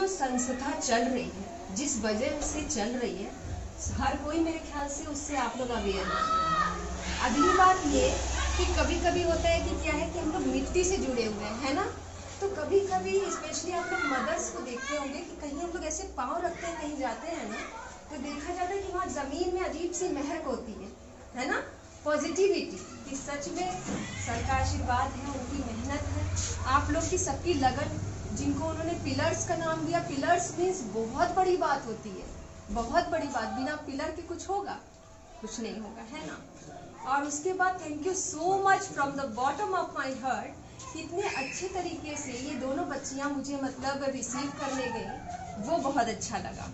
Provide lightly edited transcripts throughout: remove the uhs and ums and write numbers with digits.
जो संस्था चल रही है, जिस वजह से चल रही है, हर कोई मेरे ख्याल से उससे आप लोग अवेयर हैं। अगली बात ये कि कभी कभी होता है कि क्या है कि हम लोग मिट्टी से जुड़े हुए हैं ना, तो कभी कभी स्पेशली आप लोग मदर्स को देखते होंगे कि कहीं हम लोग ऐसे पाँव रखते नहीं जाते हैं ना, तो देखा जाता है कि वहाँ ज़मीन में अजीब सी महक होती है ना, पॉजिटिविटी कि सच में सरकार आशीर्वाद है, उनकी मेहनत है, आप लोग की सबकी लगन, जिनको उन्होंने पिलर्स का नाम दिया। पिलर्स मीन्स बहुत बड़ी बात होती है, बहुत बड़ी बात, बिना पिलर के कुछ होगा, कुछ नहीं होगा, है ना। और उसके बाद thank you so much from the bottom of my heart, कितने अच्छे तरीके से ये दोनों बच्चियां मुझे मतलब रिसीव करने गई, वो बहुत अच्छा लगा।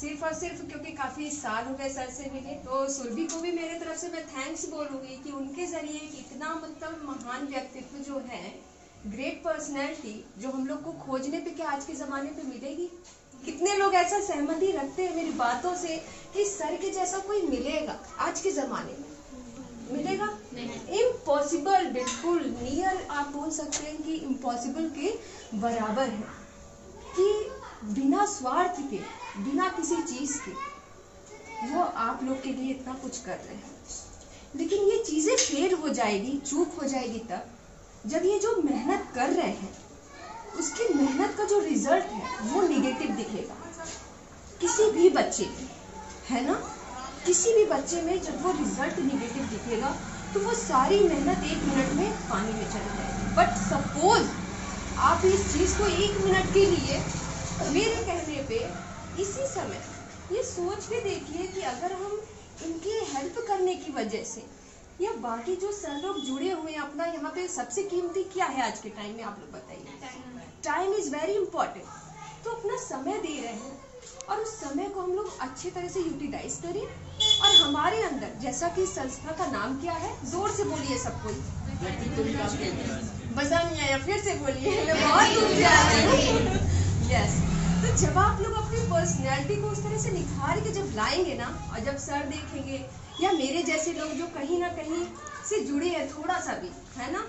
सिर्फ और सिर्फ क्योंकि काफ़ी साल हो गए सर से मिले, तो सुरभि को भी मेरे तरफ से मैं थैंक्स बोलूँगी कि उनके ज़रिए इतना मतलब महान व्यक्तित्व जो है, ग्रेट पर्सनैलिटी, जो हम लोग को खोजने पे क्या आज के ज़माने पे मिलेगी। कितने लोग ऐसा सहमति रखते हैं मेरी बातों से कि सर के जैसा कोई मिलेगा आज के ज़माने में, मिलेगा इम्पॉसिबल, बिल्कुल नियर आप बोल सकते हैं कि इम्पॉसिबल के बराबर है, कि बिना स्वार्थ के, बिना किसी चीज़ के वो आप लोग के लिए इतना कुछ कर रहे हैं। लेकिन ये चीज़ें फेड हो जाएगी, चूक हो जाएगी तब जब ये जो मेहनत कर रहे हैं उसकी मेहनत का जो रिजल्ट है वो निगेटिव दिखेगा किसी भी बच्चे में, है ना। किसी भी बच्चे में जब वो रिजल्ट निगेटिव दिखेगा तो वो सारी मेहनत एक मिनट में पानी में चली जाएगी। बट सपोज आप इस चीज़ को एक मिनट के लिए, मेरे कहने पे इसी समय ये सोच के देखिए कि अगर हम इनकी हेल्प करने की वजह से या बाकी जो सर लोग जुड़े हुए हैं अपना, यहाँ पे सबसे कीमती क्या है आज के टाइम में आप लोग बताइए। टाइम इज़ वेरी इम्पोर्टेंट, तो अपना समय दे रहे हैं और उस समय को हम लोग अच्छी तरह से यूटिलाइज करें। और हमारे अंदर, जैसा कि संस्था का नाम क्या है, जोर से बोलिए सब कोई, मजा नहीं आया, फिर से बोलिए, मैं बहुत दूर से आ रही हूँ। यस, तो जब आप लोग अपनी पर्सनैलिटी को उस तरह से निखार के जब लाएंगे ना, और जब सर देखेंगे या मेरे जैसे लोग जो कहीं ना कहीं से जुड़े हैं थोड़ा सा भी, है ना,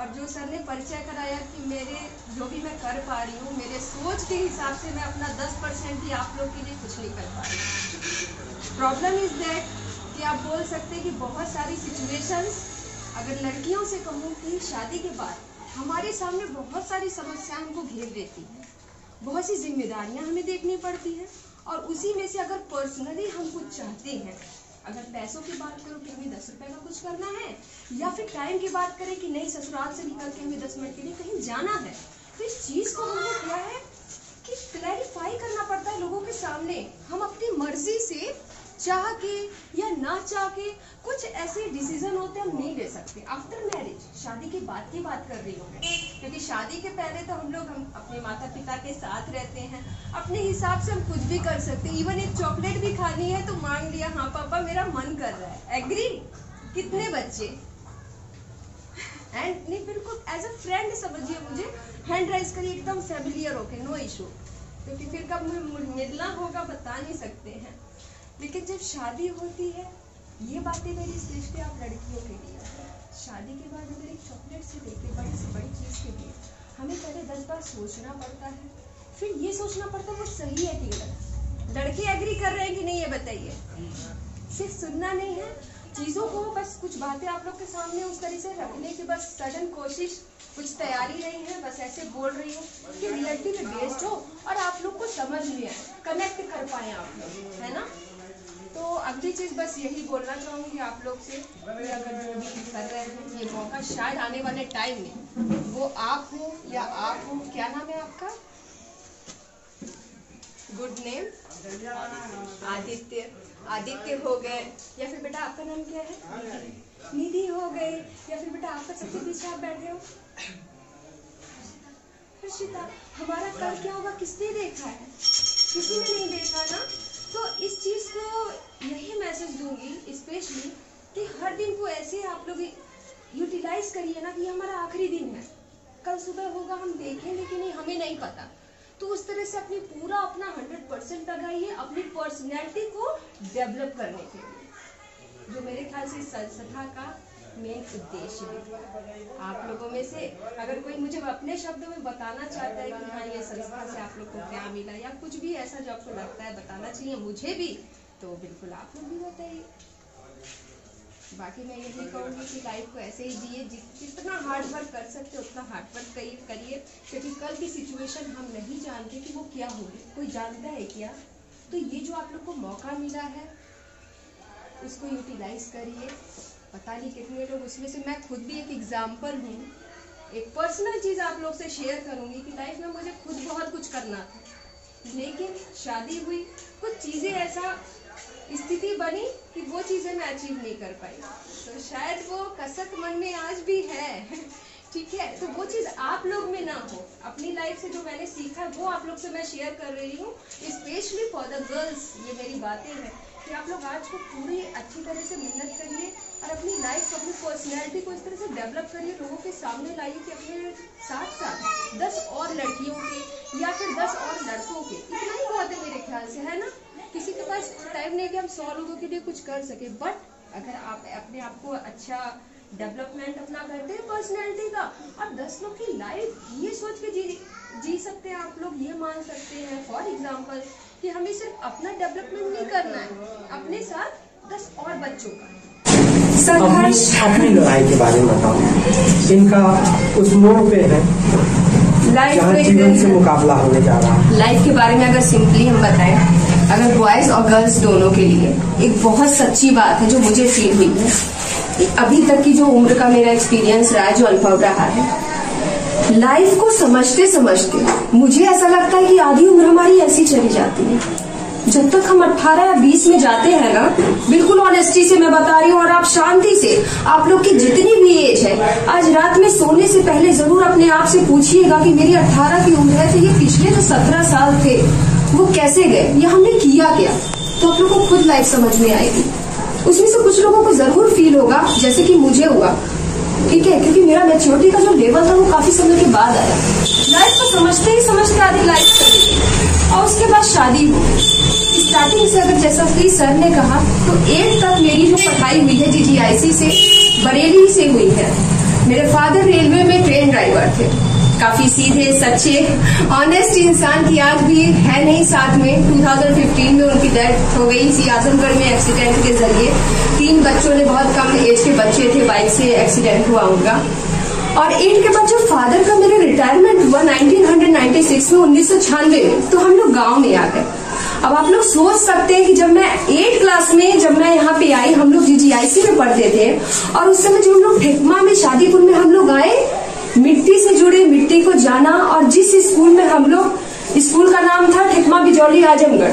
और जो सर ने परिचय कराया कि मेरे जो भी मैं कर पा रही हूँ, मेरे सोच के हिसाब से मैं अपना 10% ही आप लोग के लिए कुछ नहीं कर पा रही। प्रॉब्लम इज़ दैट कि आप बोल सकते हैं कि बहुत सारी सिचुएशंस, अगर लड़कियों से कहूँ कि शादी के बाद हमारे सामने बहुत सारी समस्याएँ हमको घेर देती हैं, बहुत सी जिम्मेदारियाँ हमें देखनी पड़ती हैं, और उसी में से अगर पर्सनली हम कुछ चाहते हैं, अगर पैसों की बात करो कि हमें 10 रुपए का कुछ करना है, या फिर टाइम की बात करें कि नहीं ससुराल से निकल के हमें 10 मिनट के लिए कहीं जाना है, तो इस चीज़ को हमने क्या है कि क्लैरिफाई करना पड़ता है लोगों के सामने। हम अपनी मर्जी से चाह के या ना चाह के कुछ ऐसे डिसीजन होते हम नहीं ले सकते। आफ्टर मैरिज, शादी के बाद की बात कर रही हूँ मैं, क्योंकि शादी के पहले तो हम लोग अपने माता पिता के साथ रहते हैं, अपने हिसाब से हम कुछ भी कर सकते हैं। इवन एक चॉकलेट भी खानी है तो मांग लिया, हाँ पापा मेरा मन कर रहा है, एग्री। कितने बच्चे एंड नहीं, बिल्कुल एज अ फ्रेंड समझिए मुझे, हैंड राइज करिए, एकदम फेमिलियर होके, नो इशू, क्योंकि फिर कब मिलना होगा बता नहीं सकते हैं। लेकिन जब शादी होती है, ये बातें मेरी स्पेशली आप लड़कियों के लिए, शादी के बाद अगर एक चॉकलेट से लेके बड़ी से बड़ी चीज़ के लिए हमें पहले 10 बार सोचना पड़ता है, फिर ये सोचना पड़ता है वो सही है कि गलत। लड़के एग्री कर रहे हैं कि नहीं ये बताइए, सिर्फ सुनना नहीं है चीज़ों को, बस कुछ बातें आप लोग के सामने उस तरह से रखने की बस सडन कोशिश, कुछ तैयारी नहीं है, बस ऐसे बोल रही हूँ कि रियलिटी में बेस्ड हो और आप लोग को समझ में आए, कनेक्ट कर पाएँ आप लोग, है ना। तो अगली चीज़ बस यही बोलना चाहूँगी आप लोग से कि अगर जो भी कर रहे हैं, ये मौका शायद आने वाले टाइम में वो आप हो या आप हो, क्या नाम है आपका, गुड नेम, आदित्य, आदित्य हो गए, या फिर बेटा आपका नाम क्या है, निधि हो गए, या फिर बेटा आपका सबसे पीछे आप बैठे हो हर्षिता, हमारा कल क्या होगा किसने देखा है, किसी ने नहीं देखा ना। तो इस चीज़ को यही मैसेज दूंगी स्पेशली कि हर दिन को ऐसे आप लोग यूटिलाइज करिए ना कि हमारा आखिरी दिन है, कल सुबह होगा, हम देखेंगे कि नहीं हमें नहीं पता, तो उस तरह से अपनी पूरा अपना 100% लगाइए अपनी पर्सनैलिटी को डेवलप करने के लिए, जो मेरे ख्याल से संस्था का मैं एक उद्देश्य देती। आप लोगों में से अगर कोई मुझे अपने शब्दों में बताना चाहता है कि हाँ ये संस्था से आप लोग को क्या मिला या कुछ भी ऐसा जो आपको लगता है बताना चाहिए मुझे भी, तो बिल्कुल आप लोग भी बताइए। बाकी मैं यही कहूँगी कि लाइफ को ऐसे ही जिए, जितना हार्ड वर्क कर सकते उतना हार्ड वर्क करिए, क्योंकि कल की सिचुएशन हम नहीं जानते कि वो क्या होगी, कोई जानता है क्या। तो ये जो आप लोग को मौका मिला है उसको यूटिलाइज करिए। पता नहीं कितने लोग उसमें से, मैं खुद भी एक एग्जाम्पल हूँ, एक पर्सनल चीज़ आप लोग से शेयर करूँगी कि लाइफ में मुझे खुद बहुत कुछ करना था, लेकिन शादी हुई, कुछ चीज़ें ऐसा स्थिति बनी कि वो चीज़ें मैं अचीव नहीं कर पाई, तो शायद वो कसक मन में आज भी है, ठीक है। तो वो चीज़ आप लोग में ना हो, अपनी लाइफ से जो मैंने सीखा वो आप लोग से मैं शेयर कर रही हूँ, स्पेशली फॉर द गर्ल्स। ये मेरी बातें हैं कि आप लोग आज को पूरी अच्छी तरह से मेहनत करिए और अपनी लाइफ, अपनी पर्सनैलिटी को इस तरह से डेवलप करिए, लोगों के सामने लाइए कि अपने साथ साथ 10 और लड़कियों के या फिर 10 और लड़कों के, इतना ही बहुत है मेरे ख्याल से, है ना। किसी के पास टाइम नहीं कि हम 100 लोगों के लिए कुछ कर सके, बट अगर आप अपने आप को अच्छा डेवलपमेंट अपना करते हैं पर्सनैलिटी का, आप 10 लोग की लाइफ ये सोच के जी सकते हैं। आप लोग ये मान सकते हैं फॉर एग्जाम्पल कि हमें सिर्फ अपना डेवलपमेंट नहीं करना है, अपने साथ 10 और बच्चों का। अपनी लड़ाई के बारे में बताओ, इनका उस मोड़ पे है जहाँ जीवन से मुकाबला होने जा रहा है। लाइफ के बारे में अगर सिंपली हम बताएं, अगर बॉयज और गर्ल्स दोनों के लिए एक बहुत सच्ची बात है जो मुझे फील हुई है, अभी तक की जो उम्र का मेरा एक्सपीरियंस रहा है, जो अनुभव रहा है, लाइफ को समझते समझते मुझे ऐसा लगता है कि आधी उम्र हमारी ऐसी चली जाती है। जब तक हम 18 या 20 में जाते हैं ना, बिल्कुल ऑनेस्टी से मैं बता रही हूँ, और आप शांति से, आप लोग की जितनी भी एज है, आज रात में सोने से पहले जरूर अपने आप से पूछिएगा कि मेरी 18 की उम्र है तो ये पिछले जो 17 साल थे वो कैसे गए या हमने किया क्या, तो आप लोग को खुद लाइफ समझ में आएगी। उसमें से कुछ लोगों को जरूर फील होगा जैसे कि मुझे हुआ, ठीक है, क्योंकि मेरा मैच्योरिटी का जो लेवल था वो काफी समय के बाद आया। लाइफ को समझते ही समझते आधी लाइफ चली और उसके बाद शादी हो। स्टार्टिंग से अगर जैसा कि सर ने कहा तो 8 तक मेरी जो पढ़ाई हुई है GGIC से, बरेली से हुई है। मेरे फादर रेलवे में ट्रेन ड्राइवर थे, काफी सीधे सच्चे ऑनेस्ट इंसान की आज भी है नहीं साथ में। 2015 में उनकी डेथ हो गई थी आजमगढ़ में एक्सीडेंट के जरिए। 3 बच्चों ने, बहुत कम एज के बच्चे थे, बाइक से एक्सीडेंट हुआ उनका। और 8 के बाद जब फादर का मेरे रिटायरमेंट हुआ 1996 में, 1996 में, तो हम लोग गाँव में आ गए। अब आप लोग सोच सकते हैं कि जब मैं 8 क्लास में, जब मैं यहाँ पे आई, हम लोग GGIC में पढ़ते थे, और उस समय जो हम लोग ठेकमा में, शादीपुर में हम लोग आए, मिट्टी से जुड़े, मिट्टी को जाना। और जिस स्कूल में हम लोग, स्कूल का नाम था ठिकमा बिजौली आजमगढ़,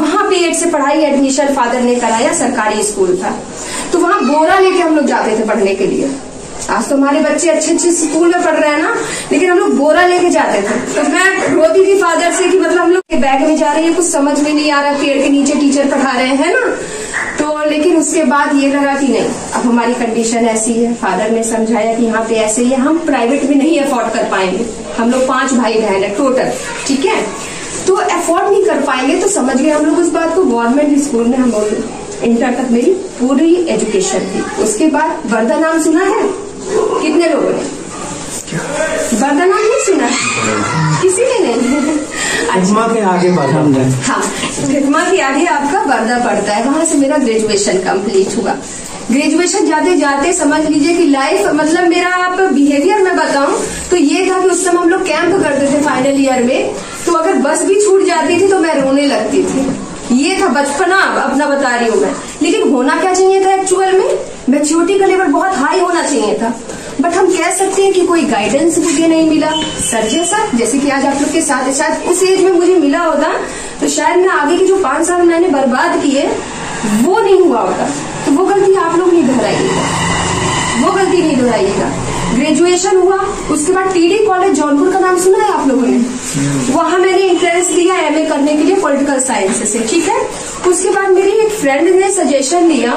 वहां पे 8 से पढ़ाई एडमिशन फादर ने कराया, सरकारी स्कूल था, तो वहां बोरा लेके हम लोग जाते थे पढ़ने के लिए। आज तो हमारे बच्चे अच्छे अच्छे स्कूल में पढ़ रहे हैं ना, लेकिन हम लोग बोरा लेके जाते थे। तो मैं रोती थी फादर से कि मतलब हम लोग बैग में जा रहे हैं, कुछ समझ में नहीं आ रहा, पेड़ के नीचे टीचर पढ़ा रहे हैं ना। तो लेकिन उसके बाद ये लगा कि नहीं, अब हमारी कंडीशन ऐसी है, फादर ने समझाया कि यहाँ पे ऐसे ही हम प्राइवेट भी नहीं अफोर्ड कर पाएंगे, हम लोग 5 भाई बहन है टोटल, ठीक है, तो अफोर्ड नहीं कर पाएंगे। तो समझ गए हम लोग उस बात को, गवर्नमेंट स्कूल में हम लोग इंटर तक मेरी पूरी एजुकेशन थी। उसके बाद वर्धा नाम सुना है कितने लोगों ने? वर्धा नाम नहीं सुना किसी ने? नहीं, अच्छा, के आगे हाँ, ठिकमा के आगे आपका वर्धा पड़ता है। वहां से मेरा ग्रेजुएशन कंप्लीट हुआ। ग्रेजुएशन जाते जाते समझ लीजिए कि लाइफ, मतलब मेरा आप बिहेवियर में बताऊं तो ये था कि उस समय हम लोग कैंप करते थे फाइनल ईयर में, तो अगर बस भी छूट जाती थी तो मैं रोने लगती थी। ये था बचपना, अपना बता रही हूँ मैं। लेकिन होना क्या चाहिए था एक्चुअल में, मैच्योरिटी का लेवल बहुत हाई होना चाहिए था, बट हम कह सकते हैं कि कोई गाइडेंस मुझे नहीं मिला सर जैसा, जैसे कि आज आप लोग के साथ है। शायद उस एज में मुझे मिला होता तो शायद मैं आगे के जो 5 साल मैंने बर्बाद किए वो नहीं हुआ होता। तो वो गलती आप लोग नहीं दोहराइएगा, वो गलती नहीं दोहराइएगा। ग्रेजुएशन हुआ, उसके बाद TD कॉलेज जौनपुर का नाम सुना है आप लोगों ने? वहां मैंने एंट्रेंस लिया MA करने के लिए पॉलिटिकल साइंस से, ठीक है। उसके बाद मेरी एक फ्रेंड ने सजेशन दिया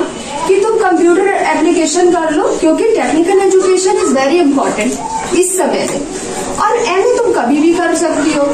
कि तुम कंप्यूटर एप्लीकेशन कर लो, क्योंकि technical education is very important इस समय से, और MA तुम कभी भी कर सकती हो।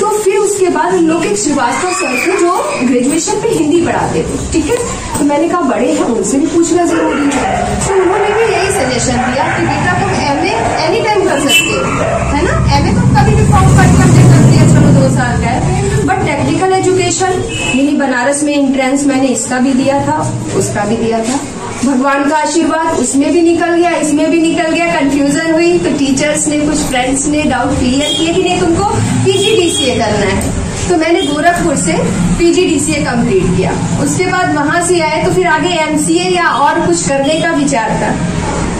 तो फिर उस उसके बाद हम लोग एक श्रीवास्तव सर थे जो ग्रेजुएशन पे हिंदी पढ़ाते थे, ठीक है। तो मैंने कहा बड़े हैं उनसे भी पूछना जरूरी है, तो उन्होंने भी यही सजेशन दिया कि बेटा तुम MA एनी टाइम कर सकते है ना, MA तुम कभी भी फॉर्म भर करते हैं, चलो 2 साल का है। But technical education mini Banaras में एंट्रेंस मैंने इसका भी दिया था उसका भी दिया था, भगवान का आशीर्वाद उसमें भी निकल गया इसमें भी निकल गया, कंफ्यूजन हुई तो टीचर्स ने कुछ फ्रेंड्स ने डाउट क्लियर किए कि नहीं तुमको PGDCA करना है, तो मैंने गोरखपुर से PGDCA कंप्लीट किया। उसके बाद वहां से आए तो फिर आगे MCA या और कुछ करने का विचार था,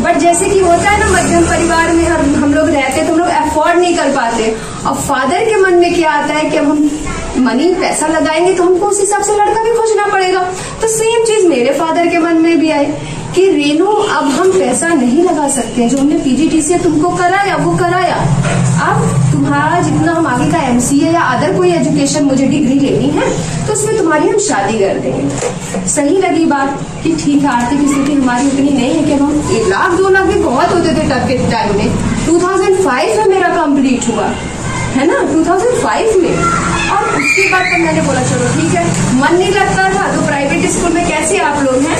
बट जैसे कि होता है ना मध्यम परिवार में हम लोग रहते तो हम लोग एफोर्ड नहीं कर पाते। और फादर के मन में क्या आता है कि हम मनी पैसा लगाएंगे तो हमको उस हिसाब से लड़का भी खोजना पड़ेगा, तो सेम चीज मेरे फादर के मन में भी आई कि रेनू अब हम पैसा नहीं लगा सकते हैं, जो हमने PGDCA तुमको कराया वो कराया, अब तुम्हारा जितना हम आगे का MCA या अदर कोई एजुकेशन मुझे डिग्री लेनी है तो उसमें तुम्हारी हम शादी कर देंगे। सही लगी बात कि ठीक है, आर्थिक स्थिति हमारी इतनी नहीं है कि हम 1 लाख 2 लाख भी बहुत होते थे तब के टाइम में। 2005 में मेरा कम्प्लीट हुआ है ना, 2005 में, और उसके बाद तब मैंने बोला चलो ठीक है, मन नहीं लगता था तो प्राइवेट स्कूल में कैसे आप लोग हैं,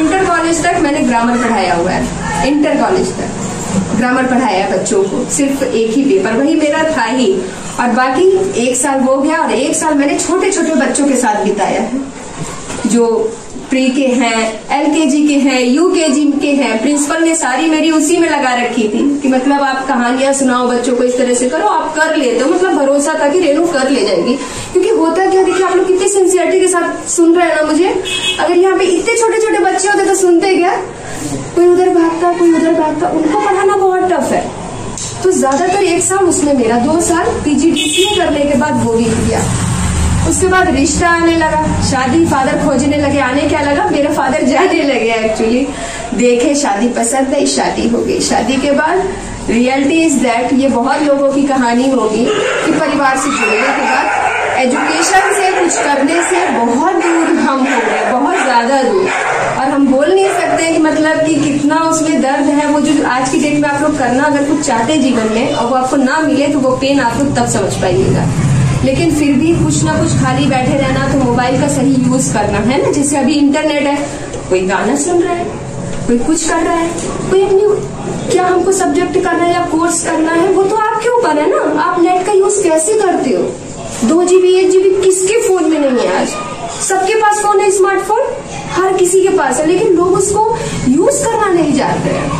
इंटर कॉलेज तक मैंने ग्रामर पढ़ाया हुआ है, इंटर कॉलेज तक ग्रामर पढ़ाया बच्चों को, सिर्फ एक ही पेपर वही मेरा था ही, और बाकी 1 साल वो गया और 1 साल मैंने छोटे छोटे बच्चों के साथ बिताया है, जो प्री के हैं, LKG के हैं, UKG के हैं। प्रिंसिपल ने सारी मेरी उसी में लगा रखी थी कि मतलब आप कहानियां सुनाओ बच्चों को, इस तरह से करो, आप कर लेते हो, मतलब भरोसा था कि रेनू कर ले जाएगी। क्योंकि होता क्या, देखिए आप लोग कितनी सिंसियरिटी के साथ सुन रहे हैं ना मुझे, अगर यहाँ पे इतने छोटे छोटे बच्चे होते तो सुनते क्या, कोई उधर भागता कोई उधर भागता, उनको पढ़ाना बहुत टफ है। तो ज्यादातर 1 साल उसमें मेरा, 2 साल PGDCA करने के बाद वो भी किया। उसके बाद रिश्ता आने लगा, शादी फादर खोजने लगे, आने क्या लगा मेरे फादर जाने लगे एक्चुअली, देखे शादी पसंद है, शादी हो गई। शादी के बाद रियलिटी इज दैट, ये बहुत लोगों की कहानी होगी कि परिवार से जुड़ने के बाद एजुकेशन से कुछ करने से बहुत दूर हम हो गए, बहुत ज्यादा दूर, और हम बोल नहीं सकते कि मतलब कि कितना उसमें दर्द है। वो जो आज की डेट में आप लोग करना अगर कुछ चाहते जीवन में और वो आपको ना मिले तो वो पेन आप लोग तब समझ पाइएगा, लेकिन फिर भी कुछ ना कुछ खाली बैठे रहना तो मोबाइल का सही यूज करना है ना। जैसे अभी इंटरनेट है, कोई गाना सुन रहा है, कोई कुछ कर रहा है, कोई अपनी क्या हमको सब्जेक्ट करना है या कोर्स करना है वो तो आपके ऊपर है ना, आप नेट का यूज कैसे करते हो। 2 GB 1 GB किसके फोन में नहीं है, आज सबके पास फोन है, स्मार्टफोन हर किसी के पास है, लेकिन लोग उसको यूज करना नहीं जानते हैं।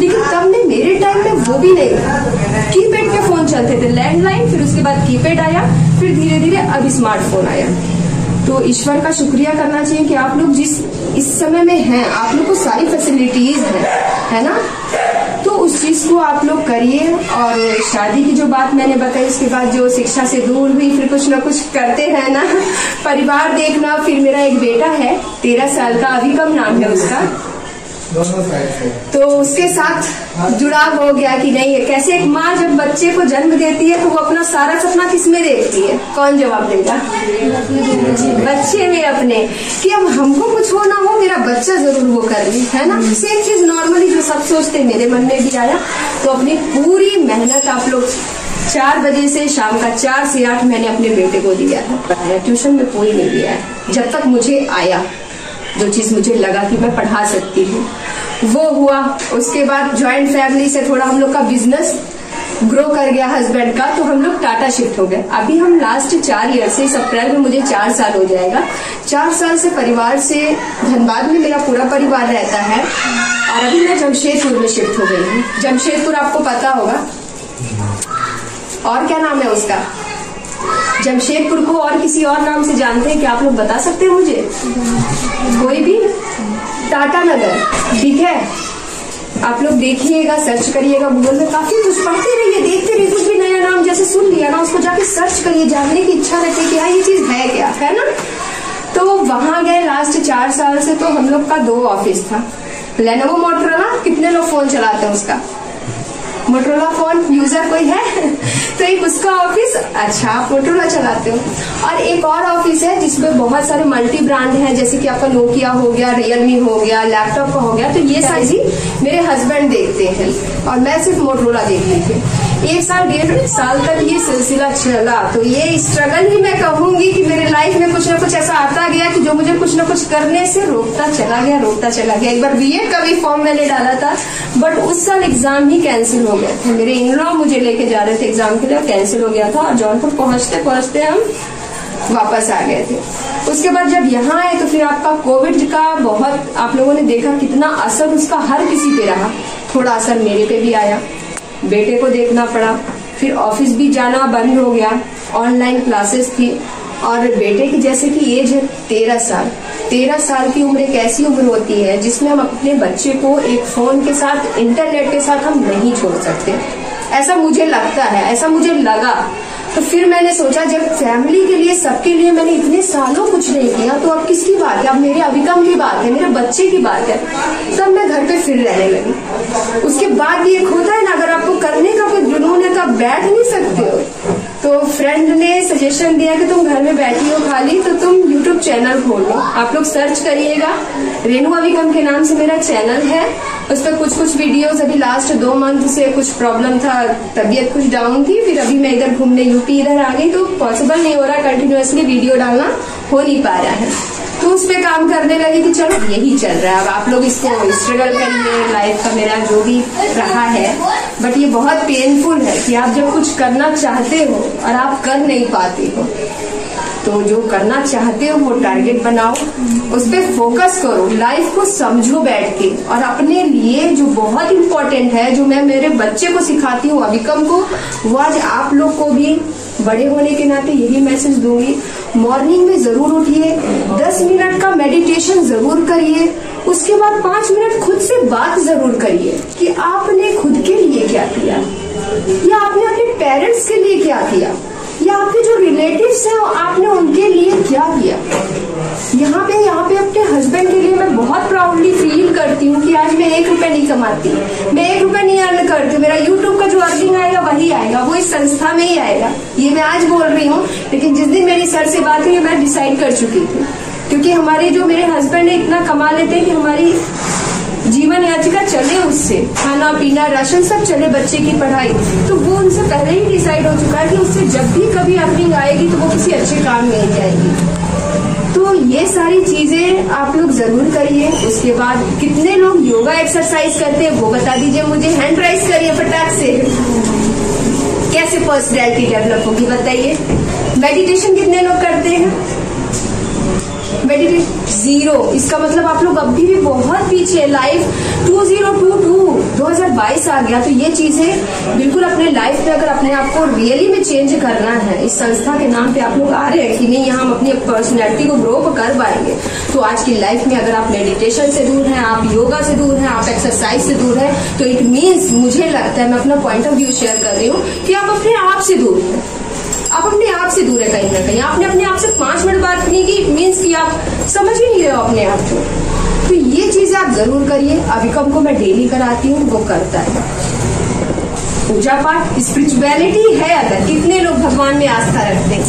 लेकिन तब ने मेरे टाइम में वो भी नहीं था, कीपैड के फोन चलते थे, लैंडलाइन, फिर उसके बाद कीपैड आया, फिर धीरे धीरे अब स्मार्टफोन आया। तो ईश्वर का शुक्रिया करना चाहिए कि आप लोग जिस इस समय में हैं आप लोग को सारी फैसिलिटीज है ना, तो उस चीज को आप लोग करिए। और शादी की जो बात मैंने बताई, उसके बाद जो शिक्षा से दूर हुई, फिर कुछ ना कुछ करते रहना, परिवार देखना। फिर मेरा एक बेटा है 13 साल का, अभिकम नाम है उसका, तो उसके साथ जुड़ाव हो गया कि नहीं है। कैसे एक माँ जब बच्चे को जन्म देती है तो वो अपना सारा सपना किसमें देखती है, कौन जवाब देगा, बच्चे में अपने, कि अब हमको कुछ हो ना हो मेरा बच्चा जरूर वो कर ले, है ना। सेम चीज नॉर्मली जो सब सोचते मेरे मन में भी आया, तो अपनी पूरी मेहनत आप लोग 4 बजे से शाम का 4 से 8 मैंने अपने बेटे को दिया था, ट्यूशन में कोई नहीं दिया है जब तक मुझे आया, जो चीज मुझे लगा कि मैं पढ़ा सकती हूँ वो हुआ। उसके बाद ज्वाइंट फैमिली से थोड़ा हम लोग का बिजनेस ग्रो कर गया हस्बैंड का, तो हम लोग टाटा शिफ्ट हो गए। अभी हम लास्ट 4 ईयर से, इस अप्रैल में मुझे 4 साल हो जाएगा, 4 साल से परिवार से, धनबाद में मेरा पूरा परिवार रहता है, और अभी मैं जमशेदपुर में शिफ्ट हो गई हूँ। जमशेदपुर आपको पता होगा, और क्या नाम है उसका, जमशेदपुर को और किसी और नाम से जानते हैं क्या आप लोग, बता सकते हैं मुझे कोई भी, टाटा नगर, ठीक है। आप लोग देखिएगा, सर्च करिएगा गूगल में, काफी कुछ पढ़ते रहिए, देखते रहिए, कुछ भी नया नाम जैसे सुन लिया ना उसको जाके सर्च करिए, जानने की इच्छा रखिए कि हाँ ये चीज है क्या, है ना। तो वहां गए लास्ट 4 साल से, तो हम लोग का 2 ऑफिस था, लेनोवो मोटरोला, कितने लोग फोन चलाते हैं उसका, मोटरोला फोन यूजर कोई है तो एक उसका ऑफिस, अच्छा आप मोटरोला चलाते हो, और एक और ऑफिस है जिसमें बहुत सारे मल्टी ब्रांड हैं, जैसे कि आपका नोकिया हो गया, रियलमी हो गया, लैपटॉप का हो गया, तो ये सारी मेरे हस्बैंड देखते हैं और मैं सिर्फ मोटरोला देखती थी। एक साल डेढ़ साल तक ये सिलसिला चला। तो ये स्ट्रगल ही मैं कहूंगी कि मेरे लाइफ में कुछ ना कुछ ऐसा आता गया कि जो मुझे कुछ ना कुछ करने से रोकता चला गया। एक बार बीएड का भी फॉर्म मैंने डाला था, बट उस साल एग्जाम ही कैंसिल हो गया था। मेरे इन लॉ मुझे लेके जा रहे थे एग्जाम के लिए और कैंसिल हो गया था, और जौनपुर पहुंचते पहुंचते हम वापस आ गए थे। उसके बाद जब यहाँ आए तो फिर आपका कोविड का बहुत आप लोगों ने देखा कितना असर उसका हर किसी पे रहा। थोड़ा असर मेरे पे भी आया, बेटे को देखना पड़ा, फिर ऑफिस भी जाना बंद हो गया, ऑनलाइन क्लासेस थी। और बेटे की जैसे कि एज है 13 साल, 13 साल की उम्र एक ऐसी उम्र होती है जिसमें हम अपने बच्चे को एक फोन के साथ, इंटरनेट के साथ हम नहीं छोड़ सकते, ऐसा मुझे लगता है, ऐसा मुझे लगा। तो फिर मैंने सोचा जब फैमिली के लिए, सबके लिए मैंने इतने सालों कुछ नहीं किया तो अब किसकी बात है, अब मेरे अभिकम की बात है, मेरे बच्चे की बात है। तब मैं घर पे फिर रहने लगी। उसके बाद ये होता है ना, अगर आपको करने का कोई जुनून है तो आप बैठ नहीं सकते हो। तो फ्रेंड ने सजेशन दिया कि तुम घर में बैठी हो खाली तो तुम यूट्यूब चैनल खोल लो। आप लोग सर्च करिएगा, रेणु अविकम के नाम से मेरा चैनल है। उस पर कुछ कुछ वीडियोस, अभी लास्ट 2 मंथ से कुछ प्रॉब्लम था, तबीयत कुछ डाउन थी, फिर अभी मैं इधर घूमने यूपी इधर आ गई तो पॉसिबल नहीं हो रहा कंटिन्यूअसली वीडियो डालना, हो नहीं पा रहा है। तो उस पर काम करने लगी कि चलो यही चल रहा है, अब आप लोग इसको स्ट्रगल करिए। लाइफ का मेरा जो भी रहा है, बट ये बहुत पेनफुल है कि आप जब कुछ करना चाहते हो और आप कर नहीं पाते हो। तो जो करना चाहते हो वो टारगेट बनाओ, उस पर फोकस करो, लाइफ को समझो बैठ के, और अपने लिए जो बहुत इम्पोर्टेंट है, जो मैं मेरे बच्चे को सिखाती हूँ अभिकम को, वो आज आप लोग को भी बड़े होने के नाते यही मैसेज दूंगी। मॉर्निंग में जरूर उठिए, 10 मिनट का मेडिटेशन जरूर करिए, उसके बाद 5 मिनट खुद से बात जरूर करिए कि आपने खुद के लिए क्या किया, या आपने अपने पेरेंट्स के लिए क्या किया, या आपके जो रिलेटिव्स हैं आपने उनके लिए क्या किया। यहाँ पे अपने हस्बैंड के लिए मैं बहुत प्राउडली फील करती हूँ कि आज मैं 1 रुपया नहीं कमाती, मैं 1 रुपया नहीं अर्न करती, मेरा यूट्यूब का जो अर्निंग आएगा वही आएगा, वो इस संस्था में ही आएगा। ये मैं आज बोल रही हूँ, लेकिन जिस दिन मेरी सर से बात हुई मैं डिसाइड कर चुकी थी, क्योंकि हमारे जो मेरे हस्बैंड है इतना कमा लेते हैं कि हमारी जीवन याचिका चले, उससे खाना पीना राशन सब चले, बच्चे की पढ़ाई, तो वो उनसे पहले ही डिसाइड हो चुका है कि उससे जब भी कभी अर्निंग आएगी तो वो किसी अच्छे काम में ही जाएगी। तो ये सारी चीजें आप लोग जरूर करिए। उसके बाद कितने लोग योगा एक्सरसाइज करते हैं वो बता दीजिए मुझे। हैंड राइज करिए फटाक से, कैसे पर्सनैलिटी डेवलप होगी बताइए। मेडिटेशन कितने लोग करते हैं? मेडिटेशन 0, इसका मतलब आप लोग अभी भी बहुत पीछे। लाइफ 2022 आ गया, तो ये चीजें बिल्कुल अपने लाइफ में, अगर अपने आप को रियली में चेंज करना है, इस संस्था के नाम पे आप लोग आ रहे हैं कि नहीं, यहाँ हम अपनी पर्सनैलिटी को ग्रो कर पाएंगे, तो आज की लाइफ में अगर आप मेडिटेशन से दूर हैं, आप योगा से दूर हैं, आप एक्सरसाइज से दूर हैं, तो इट मीन्स, मुझे लगता है, मैं अपना पॉइंट ऑफ व्यू शेयर कर रही हूँ कि आप अपने आप से दूर हैं, आप अपने आप से दूर है। कहीं ना कहीं आपने अपने आप से 5 मिनट बात नहीं की, मीन्स कि आप समझ ही नहीं रहे हो अपने आप को। तो ये चीजें आप जरूर करिए। अभिकम को मैं डेली कराती हूँ, वो करता है। पूजा पाठ, स्पिरिचुअलिटी है अगर, कितने लोग भगवान में आस्था रखते हैं?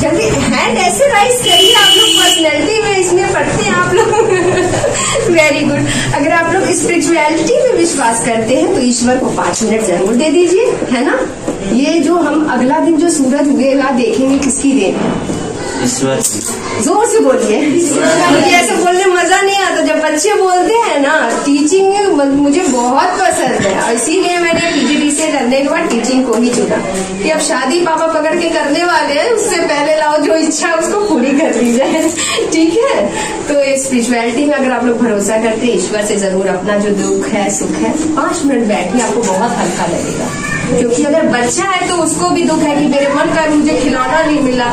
जल्दी हैंड ऐसे राइज करिए आप लोग, पर्सनैलिटी में इसमें पढ़ते हैं आप लोग। Very good. अगर आप लोग स्पिरिचुअलिटी में विश्वास करते हैं तो ईश्वर को 5 मिनट जरूर दे दीजिए, है ना। ये जो हम अगला दिन जो सूरज उगेगा देखेंगे, किसकी देन है? ईश्वर। जोर से बोलिए, मुझे ऐसे बोलने मजा नहीं आता। जब बच्चे बोलते हैं ना, टीचिंग मुझे बहुत पसंद है और इसीलिए मैंने पीजीडी से करने के बाद टीचिंग को ही चुना कि अब शादी पापा पकड़ के करने वाले हैं, उससे पहले लाओ जो इच्छा उसको पूरी कर दी जाए, ठीक है। तो स्पिरिचुअलिटी में अगर आप लोग भरोसा करते हैं, ईश्वर से जरूर अपना जो दुख है सुख है 5 मिनट बैठिए, आपको बहुत हल्का लगेगा। क्योंकि अगर बच्चा है तो उसको भी दुख है कि मेरे मन का मुझे खिलौना नहीं मिला,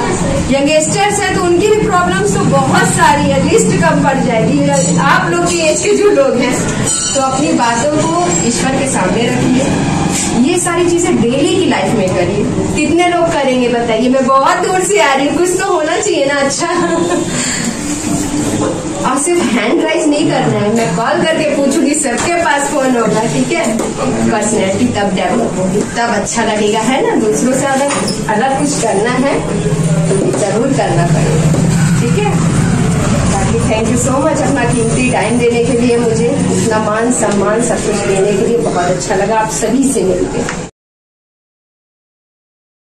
यंगस्टर्स है तो उनकी भी प्रॉब्लम्स तो बहुत सारी है, लिस्ट कम पड़ जाएगी आप लोग की एज के जो लोग हैं। तो अपनी बातों को ईश्वर के सामने रखिए। ये सारी चीजें डेली की लाइफ में करिए। कितने लोग करेंगे बताइए? मैं बहुत दूर से आ रही हूँ, कुछ तो होना चाहिए ना। अच्छा, और सिर्फ हैंड राइज नहीं करना है, मैं कॉल करके पूछूंगी, सबके पास फोन होगा, ठीक है। पर्सनैलिटी तब डेवलप होगी, तब अच्छा लगेगा, है ना। दूसरों से अलग अलग कुछ करना है तो जरूर करना पड़ेगा, ठीक है। बाकी थैंक यू सो मच अपना कीमती टाइम देने के लिए मुझे। का मान सम्मान सब कुछ देने के लिए बहुत अच्छा लगा आप सभी से मिलकर।